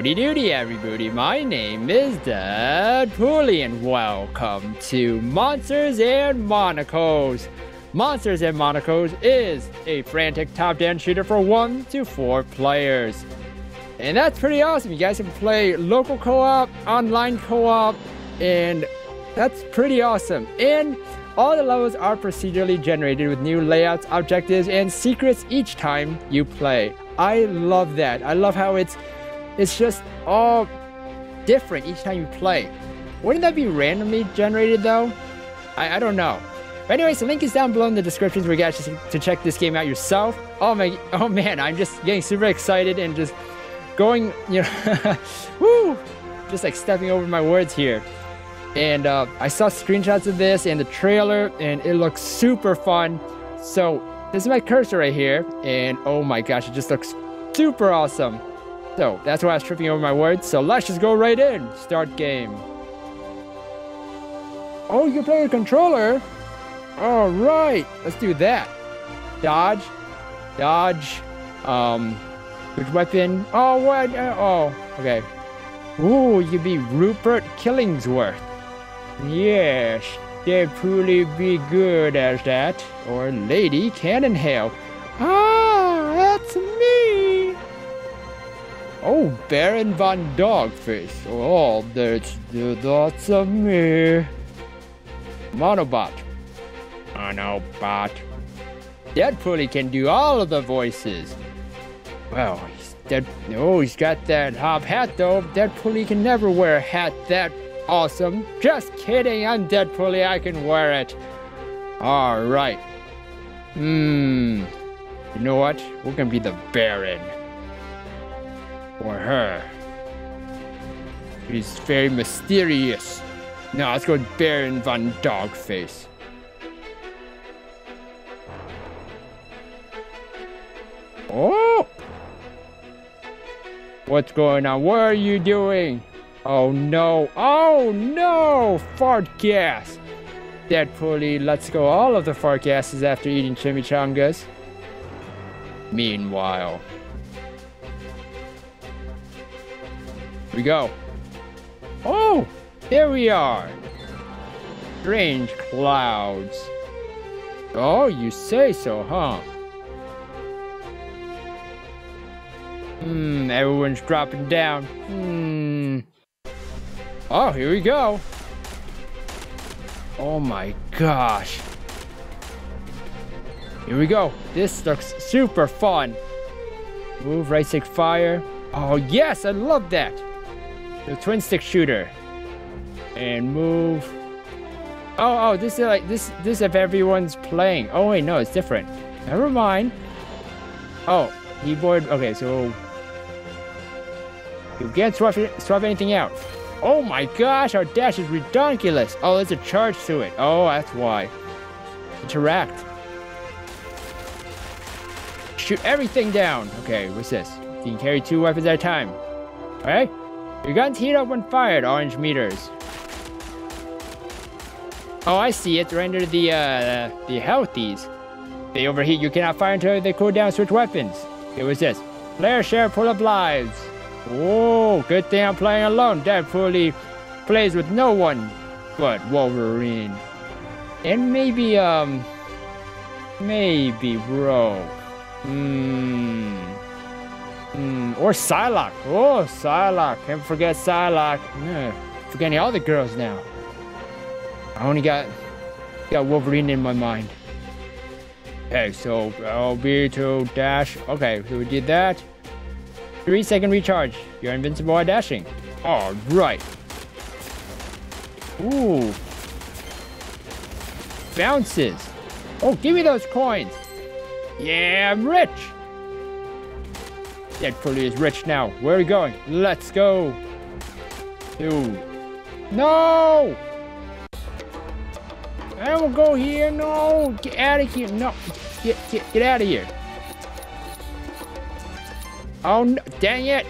Howdy doody everybody, my name is Deadpool and welcome to Monsters and Monocles. Monsters and Monocles is a frantic top-down shooter for 1 to 4 players. And that's pretty awesome. You guys can play local co-op, online co-op, and that's pretty awesome. And all the levels are procedurally generated with new layouts, objectives, and secrets each time you play. I love that. I love how it's just all different each time you play. Wouldn't that be randomly generated though? I don't know. But anyways, the link is down below in the description for you guys to check this game out yourself. Oh man, I'm just getting super excited and just going, you know, woo! Just like stepping over my words here. And I saw screenshots of this and the trailer, and it looks super fun. So this is my cursor right here, and oh my gosh, it just looks super awesome. So that's why I was tripping over my words. So let's just go right in. Start game. Oh, you can play with a controller? All right, let's do that. Dodge, dodge. Which weapon? Oh, what? Oh, okay. Ooh, you be Rupert Killingsworth. Yes, definitely be good as that. Or Lady Cannonhale. Ah, that's me. Oh, Baron von Dogfish. Oh, that's a me. Monobot. Monobot. Deadpool can do all of the voices. Wow. Oh, he's got that hob hat though. Deadpool can never wear a hat that awesome. Just kidding, I'm Deadpool, I can wear it. All right. You know what? We're gonna be the Baron. Or her. He's very mysterious. Now let's go with Baron von Dogface. Oh! What's going on? What are you doing? Oh no. Oh no! Fart gas! Deadpool lets go all of the fart gases after eating chimichangas. Meanwhile. Here we go. Oh! Here we are. Strange clouds. Oh, you say so, huh? Everyone's dropping down. Oh, here we go. Oh my gosh. Here we go. This looks super fun. Move, right stick, fire. Oh yes, I love that. The twin stick shooter. And move. Oh, this is like this if everyone's playing. Oh wait, no, it's different. Never mind. Oh, keyboard. Okay, so. You can't swap anything out. Oh my gosh, our dash is ridiculous. Oh, there's a charge to it. Oh, that's why. Interact. Shoot everything down. Okay, what's this? You can carry 2 weapons at a time. Alright? Your guns heat up when fired. Orange meters. Oh, I see it. Render the healthies. They overheat. You cannot fire until they cool down. Switch weapons. Okay, what's this? Player share pull-up lives. Oh, good thing I'm playing alone. Deadpool plays with no one but Wolverine. And maybe, maybe Rogue. Or Psylocke. Oh, Psylocke. Can't forget Psylocke. Yeah. Forgetting all the girls now. I only got Wolverine in my mind. Okay, so LB to dash. Okay, so we did that. 3-second recharge. You're invincible by dashing. All right. Ooh. Bounces. Oh, give me those coins. Yeah, I'm rich. Deadpool is rich now. Where are we going? Let's go. Dude. No. I will go here. No. Get out of here. No. Get out of here. Oh, no, dang it!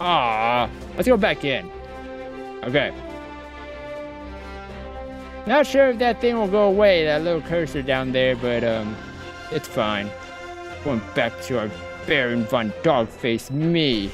Ah, let's go back in. Okay. Not sure if that thing will go away, that little cursor down there, but it's fine. Going back to our Baron von Dogface, me.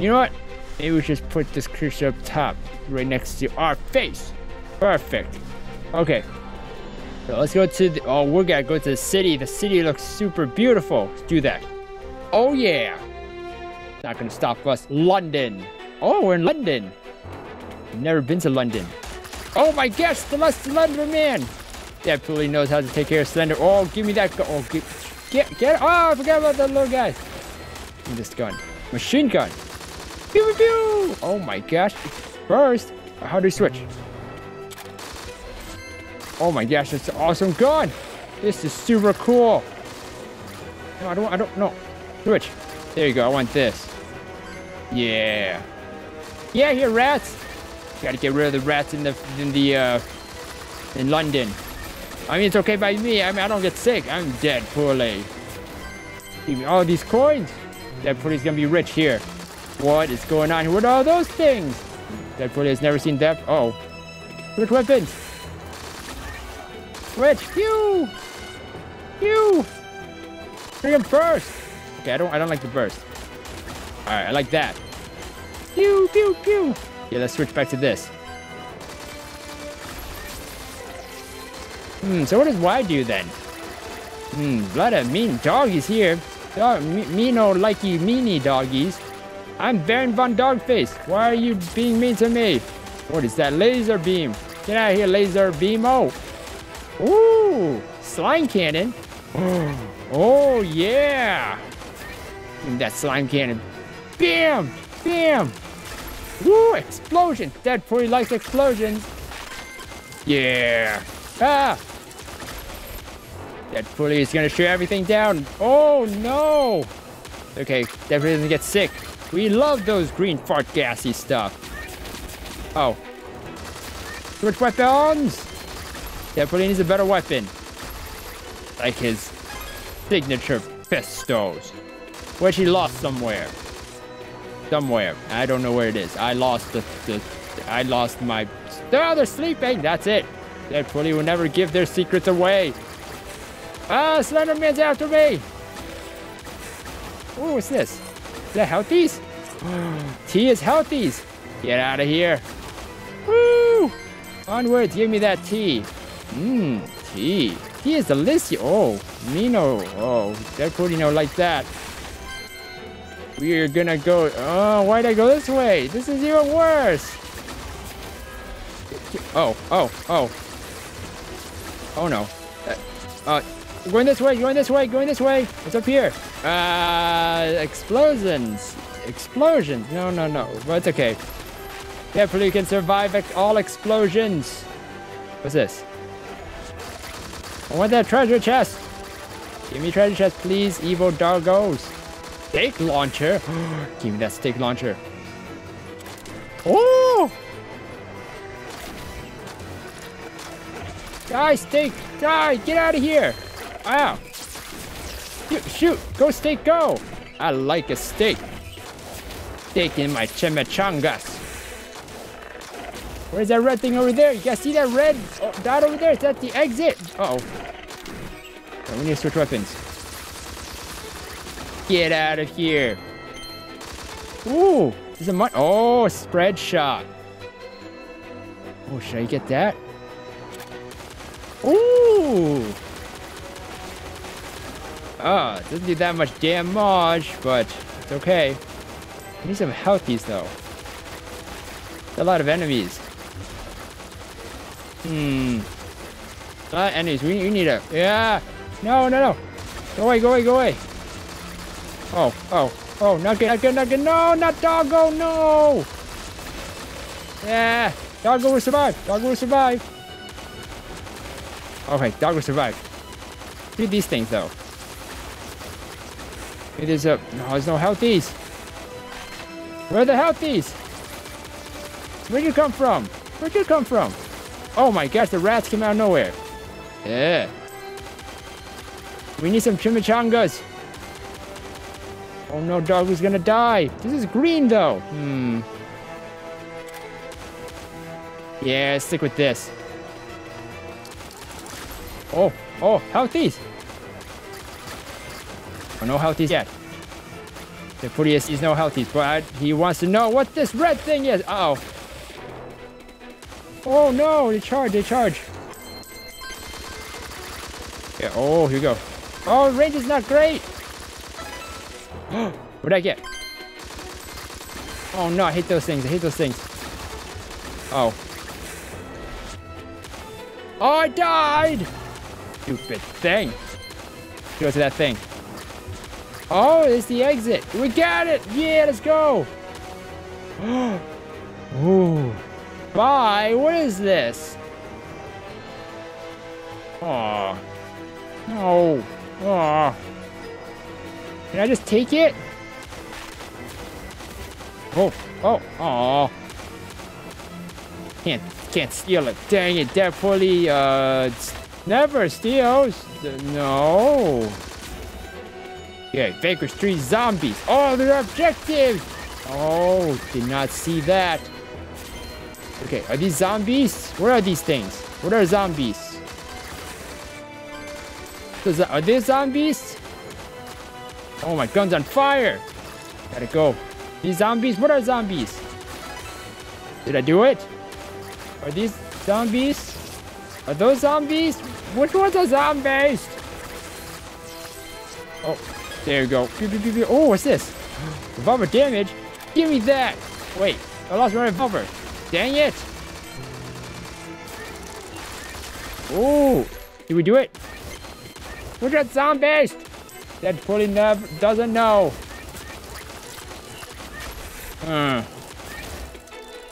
You know what? Maybe we just put this creature up top, right next to our face. Perfect. Okay. So let's go to the... Oh, we're gonna go to the city. The city looks super beautiful. Let's do that. Oh, yeah. Not gonna stop us. London. Oh, we're in London. Never been to London. Oh, my gosh. The last Slenderman. Definitely knows how to take care of Slender. Oh, give me that gun. Oh, get it. Oh, I forgot about that little guy. Give me this gun. Machine gun. Pew, pew, pew. Oh, my gosh. First, how do you switch? Oh my gosh, that's an awesome gun! This is super cool! No, I don't know. Switch. There you go, I want this. Yeah. Yeah, here, rats! Gotta get rid of the rats in London. I mean, it's okay by me, I mean, I don't get sick. I'm Deadpool. Give me all these coins! Deadpool's gonna be rich here. What is going on here? What are all those things? Deadpool has never seen that. Uh oh. Look at weapons! Switch! Phew! Phew! Freaking burst! Okay, I don't like the burst. Alright, I like that. Pew! Pew! Pew! Yeah, let's switch back to this. So what does Y do then? Blood of mean doggies here. Meano likey meanie doggies. I'm Baron Von Dogface. Why are you being mean to me? What is that? Laser beam! Get out of here, laser beam! Oh! Ooh, slime cannon. Oh, yeah. Give me that slime cannon. Bam, bam. Woo, explosion. Deadpool likes explosions. Yeah. Ah. Deadpool is going to shoot everything down. Oh, no. Okay, Deadpool doesn't get sick. We love those green fart gassy stuff. Oh. Switch weapons. Deadpool needs a better weapon. Like his signature pistols. Which he lost somewhere. Somewhere. I don't know where it is. I lost my... Oh, they're sleeping! That's it. Deadpool will never give their secrets away. Ah, Slenderman's after me! Ooh, what's this? Is that healthies? T is healthies! Get out of here. Woo! Onwards, give me that tea. Tea. Tea is delicious. Oh, Mino. Oh, Deadpool, you know, like that. We're gonna go. Oh, why'd I go this way? This is even worse. Oh. Oh no. Going this way, going this way. What's up here? Explosions. No. But it's okay. Deadpool, you can survive all explosions. What's this? I want that treasure chest. Give me treasure chest, please, evil doggos. Steak launcher. Give me that steak launcher. Oh! Die, steak. Die. Get out of here. Ow. Shoot. Go, steak, go. I like a steak. Steak in my chimichangas. Where's that red thing over there? You guys see that red dot over there? It's at the exit. Uh oh. We need to switch weapons. Get out of here. Ooh. This is a oh, spread shot. Oh, should I get that? Ooh. Oh, it doesn't do that much damage, but it's okay. I need some healthies, though. A lot of enemies. A lot of enemies. We need a... Yeah! No. Go away. Oh. Not good. No, not Doggo, no! Yeah! Doggo will survive. Okay, Doggo will survive. Do these things, though. Maybe there's a... No, there's no healthies. Where are the healthies? Where'd you come from? Oh my gosh, the rats came out of nowhere. Yeah. We need some chimichangas. Oh no, dog who's gonna die. This is green though. Yeah, stick with this. Oh, healthies. Oh, no healthies yet. The footiest, he's no healthy, but he wants to know what this red thing is. Uh-oh. Oh no, they charge. Yeah, oh, here we go. Oh, range is not great. What'd I get? Oh no, I hate those things. Oh. Oh, I died! Stupid thing. Go to that thing. Oh, it's the exit. We got it! Yeah, let's go! Ooh. Bye! What is this? Aw. No. Aw. Can I just take it? Oh. Oh. Aw. Can't steal it. Dang it, Deadpool never steals. No. Okay, Baker Street zombies. Oh, they're objectives! Oh, did not see that. Okay, are these zombies? What are these things? What are zombies? Are they zombies? Oh, my gun's on fire! Gotta go. These zombies? What are zombies? Did I do it? Are these zombies? Are those zombies? Which ones are zombies? Oh, there you go. Oh, what's this? Revolver damage? Give me that! Wait, I lost my revolver. Dang it! Oh, did we do it? We're just zombies! Deadpool never doesn't know.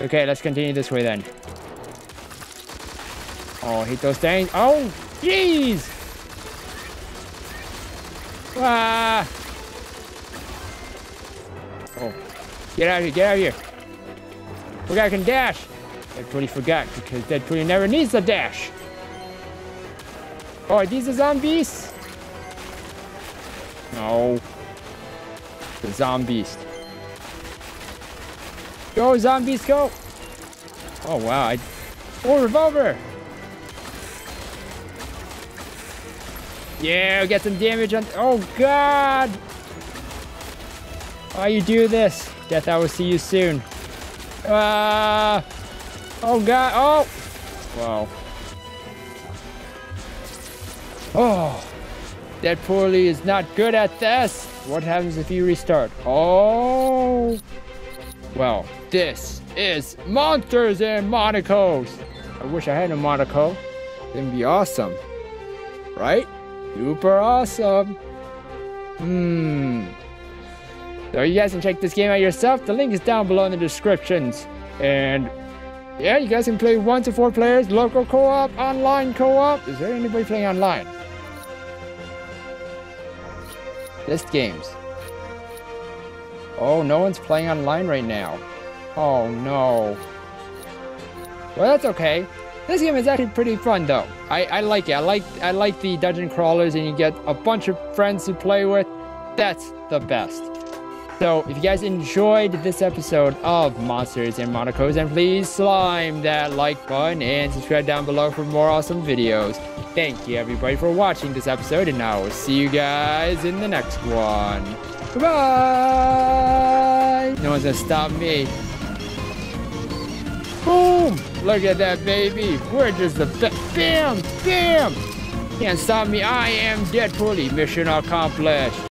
Okay, let's continue this way then. Oh, hit those things. Oh, jeez! Ah! Oh, get out of here. Forgot I can dash. Deadpool forgot because Deadpool never needs a dash. Oh, are these the zombies? No. The zombies. Go, zombies, go! Oh, wow. Oh, revolver! Yeah, we got some damage on. Oh, God! Why you do this? Death, I will see you soon. Oh, God. Oh! Wow. Oh! Deadpool is not good at this. What happens if you restart? Oh! Well, this is Monsters and Monocles. I wish I had a monocle. It'd be awesome. Right? Super awesome. So you guys can check this game out yourself. The link is down below in the descriptions. And yeah, you guys can play 1 to 4 players, local co-op, online co-op. Is there anybody playing online? List games. Oh, no one's playing online right now. Oh no. Well, that's okay. This game is actually pretty fun though. I like it. I like the dungeon crawlers and you get a bunch of friends to play with. That's the best. So if you guys enjoyed this episode of Monsters and Monocles, then please slime that like button and subscribe down below for more awesome videos. Thank you everybody for watching this episode, and I will see you guys in the next one. Goodbye! No one's gonna stop me. Boom! Look at that, baby. We're just the best. Bam! Bam! Can't stop me. I am Deadpool. Mission accomplished.